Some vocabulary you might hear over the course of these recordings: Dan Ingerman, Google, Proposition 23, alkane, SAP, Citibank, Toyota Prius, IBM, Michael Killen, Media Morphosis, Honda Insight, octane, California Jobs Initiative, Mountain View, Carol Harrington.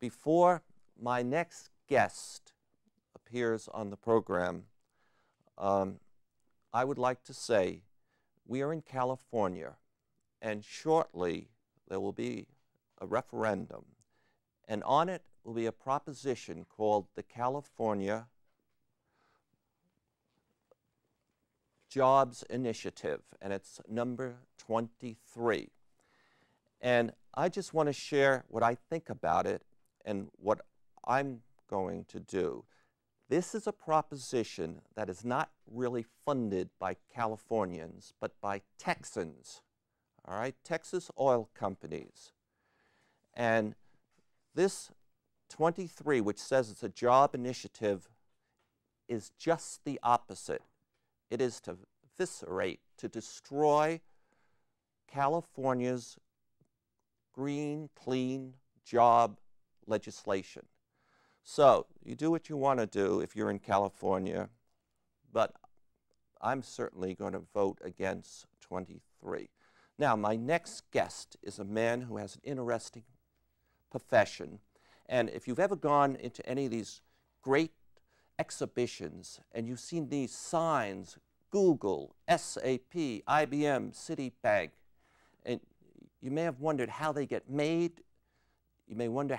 Before my next guest appears on the program, I would like to say we are in California, and shortly there will be a referendum, and on it will be a proposition called the California Jobs Initiative, and it's number 23. And I just want to share what I think about it and what I'm going to do. This is a proposition that is not really funded by Californians, but by Texans, all right, Texas oil companies. And this 23, which says it's a job initiative, is just the opposite. It is to eviscerate, to destroy California's green, clean job legislation. So you do what you want to do if you're in California, but I'm certainly going to vote against 23. Now, my next guest is a man who has an interesting profession. And if you've ever gone into any of these great exhibitions and you've seen these signs, Google, SAP, IBM, Citibank, and you may have wondered how they get made. You may wonder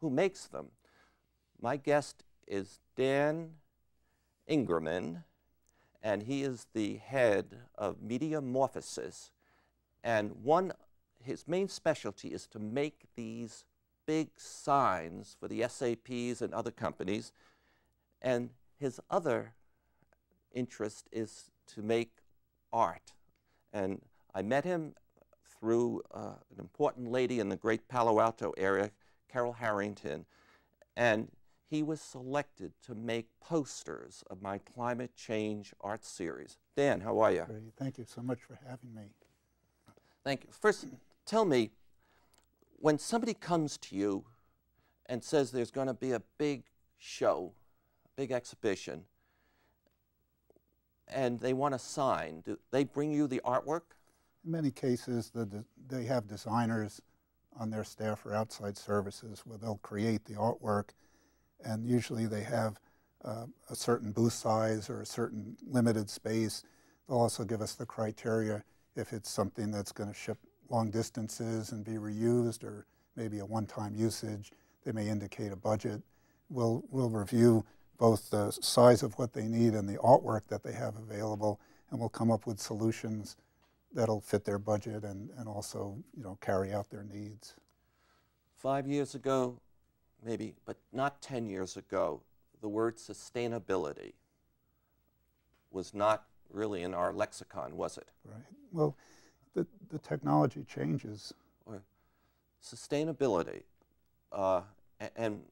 who makes them. My guest is Dan Ingerman, and he is the head of Media Morphosis. And his main specialty is to make these big signs for the SAPs and other companies, and his other interest is to make art. And I met him through an important lady in the great Palo Alto area, Carol Harrington, and he was selected to make posters of my climate change art series. Dan, how are you? Great. Thank you so much for having me. Thank you. First, tell me, when somebody comes to you and says there's going to be a big show, a big exhibition, and they want a sign, do they bring you the artwork? In many cases, they have designers on their staff or outside services where they'll create the artwork, and usually they have a certain booth size or a certain limited space. They'll also give us the criteria if it's something that's going to ship long distances and be reused, or maybe a one-time usage. They may indicate a budget. We'll review both the size of what they need and the artwork that they have available, and we'll come up with solutions that'll fit their budget and also, you know, carry out their needs. 5 years ago, maybe, but not 10 years ago, the word sustainability was not really in our lexicon, was it? Right. Well, the technology changes. Sustainability. And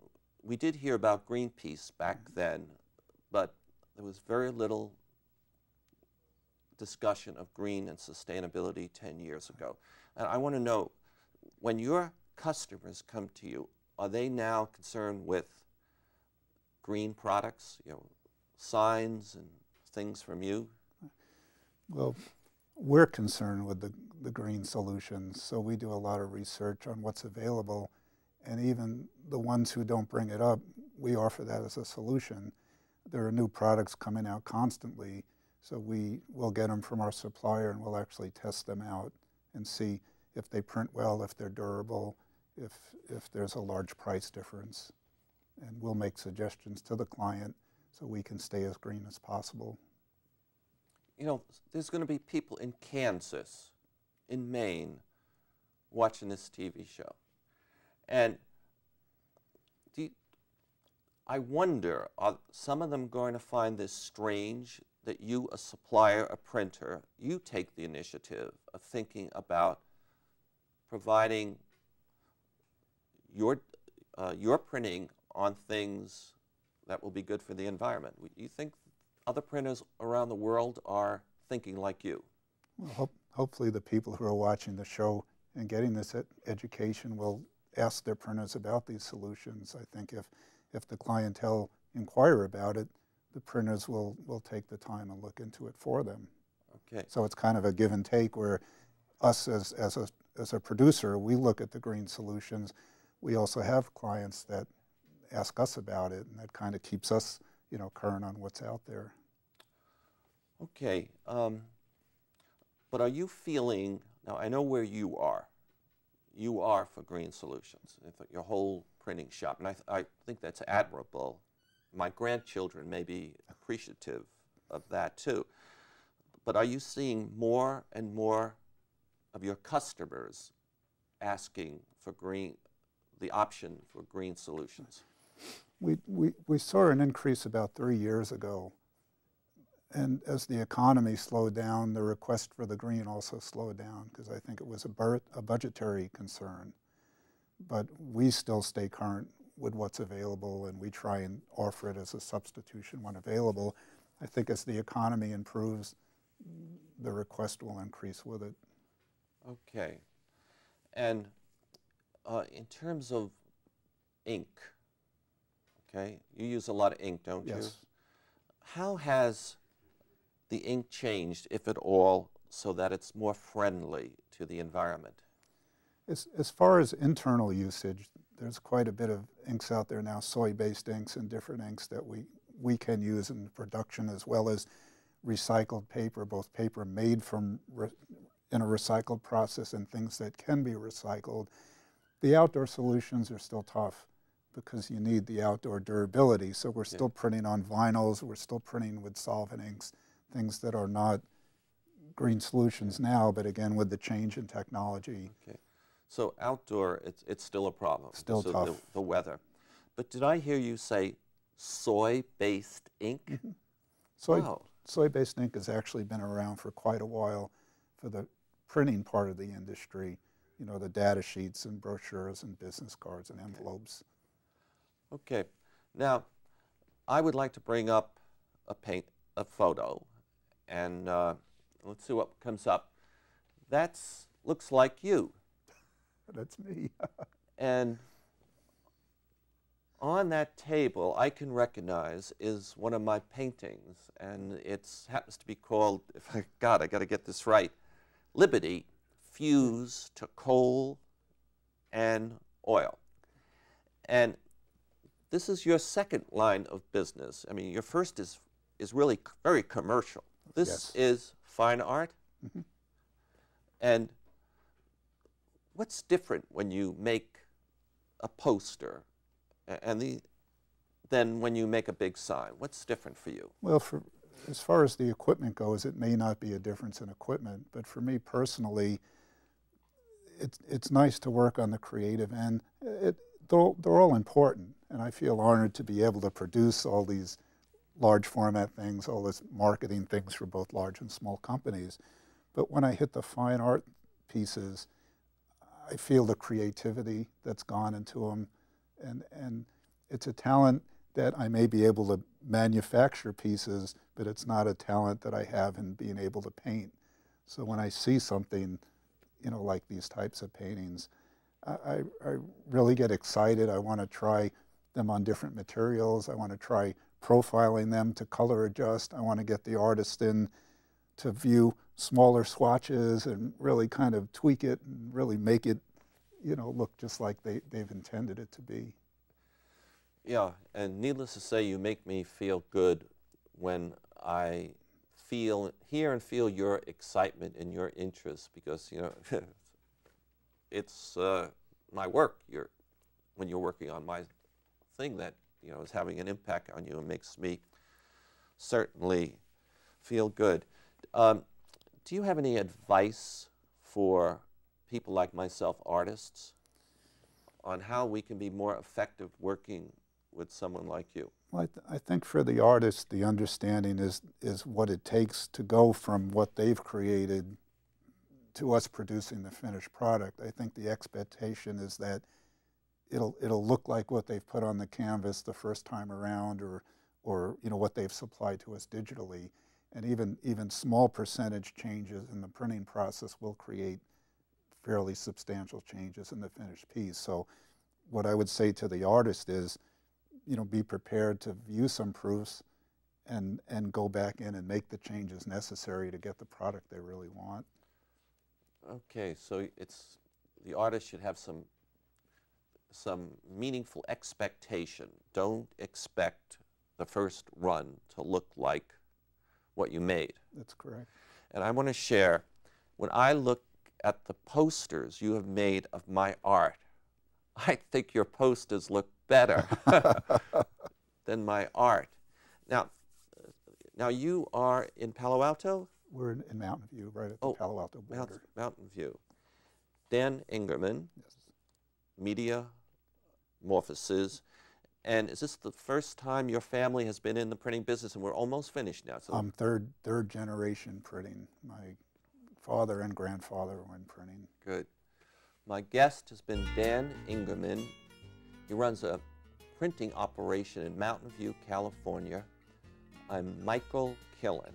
we did hear about Greenpeace back then, but there was very little discussion of green and sustainability 10 years ago. And I want to know, when your customers come to you, are they now concerned with green products, you know, signs and things from you? Well, we're concerned with the green solutions, so we do a lot of research on what's available, and even the ones who don't bring it up, we offer that as a solution. There are new products coming out constantly, so we will get them from our supplier and we'll actually test them out and see if they print well, if they're durable, if there's a large price difference. And we'll make suggestions to the client so we can stay as green as possible. You know, there's going to be people in Kansas, in Maine, watching this TV show. And I wonder, are some of them going to find this strange that you, a supplier, a printer, you take the initiative of thinking about providing your printing on things that will be good for the environment? You think other printers around the world are thinking like you? Well, hopefully the people who are watching the show and getting this education will ask their printers about these solutions. I think if the clientele inquire about it, the printers will take the time and look into it for them. Okay. So it's kind of a give and take where us as a producer, we look at the green solutions, we also have clients that ask us about it, and that kind of keeps us, you know, current on what's out there. Okay, but are you feeling, now I know where you are for Green Solutions, your whole printing shop, and I think that's admirable. My grandchildren may be appreciative of that too. But are you seeing more and more of your customers asking for green, the option for green solutions? We saw an increase about 3 years ago. And as the economy slowed down, the request for the green also slowed down, because I think it was a budgetary concern. But we still stay current with what's available, and we try and offer it as a substitution when available. I think as the economy improves, the request will increase with it. Okay. And in terms of ink, okay, you use a lot of ink, don't you? Yes. How has the ink changed, if at all, so that it's more friendly to the environment? As far as internal usage, there's quite a bit of inks out there now, soy-based inks and different inks that we can use in production, as well as recycled paper, both paper made from in a recycled process and things that can be recycled. The outdoor solutions are still tough because you need the outdoor durability. So we're still printing on vinyls, we're still printing with solvent inks, things that are not green solutions now, but again, with the change in technology. Okay. So outdoor, it's still a problem. Still tough. The weather. But did I hear you say soy-based ink? Mm-hmm. Soy-based ink has actually been around for quite a while for the printing part of the industry, you know, the data sheets and brochures and business cards and envelopes. Okay. Now, I would like to bring up a photo, and let's see what comes up. That's looks like you. That's me. And on that table, I can recognize, is one of my paintings, and it happens to be called, God, I got to get this right, Liberty, Fuse to Coal and Oil. And this is your second line of business. I mean, your first is really very commercial. This is fine art. Mm-hmm. And what's different when you make a poster than when you make a big sign? What's different for you? Well, as far as the equipment goes, it may not be a difference in equipment, but for me personally, it's nice to work on the creative end. They're all important, and I feel honored to be able to produce all these large format things, all this marketing things for both large and small companies. But when I hit the fine art pieces, I feel the creativity that's gone into them, and it's a talent that I may be able to manufacture pieces, but it's not a talent that I have in being able to paint. So when I see something, you know, like these types of paintings, I really get excited. I want to try them on different materials. I want to try profiling them to color adjust. I want to get the artist in to view smaller swatches and really kind of tweak it and really make it, you know, look just like they've intended it to be. Yeah, and needless to say, you make me feel good when I hear and feel your excitement and your interest, because, you know, it's my work. When you're working on my thing that, you know, is having an impact on you, and makes me certainly feel good. Do you have any advice for people like myself, artists, on how we can be more effective working with someone like you? Well, I think for the artist, the understanding is what it takes to go from what they've created to us producing the finished product. I think the expectation is that it'll look like what they've put on the canvas the first time around, or you know, what they've supplied to us digitally. And even small percentage changes in the printing process will create fairly substantial changes in the finished piece. So what I would say to the artist is, you know, be prepared to view some proofs and go back in and make the changes necessary to get the product they really want. Okay, so the artist should have some some meaningful expectation. Don't expect the first run to look like what you made. That's correct. And I want to share, when I look at the posters you have made of my art, I think your posters look better than my art. Now you are in Palo Alto? We're in Mountain View, right at the Palo Alto border. Mountain View. Dan Ingerman, yes. Media Morphosis. And is this the first time your family has been in the printing business? And we're almost finished now. So I'm third generation printing. My father and grandfather were in printing. Good. My guest has been Dan Ingerman. He runs a printing operation in Mountain View, California. I'm Michael Killen.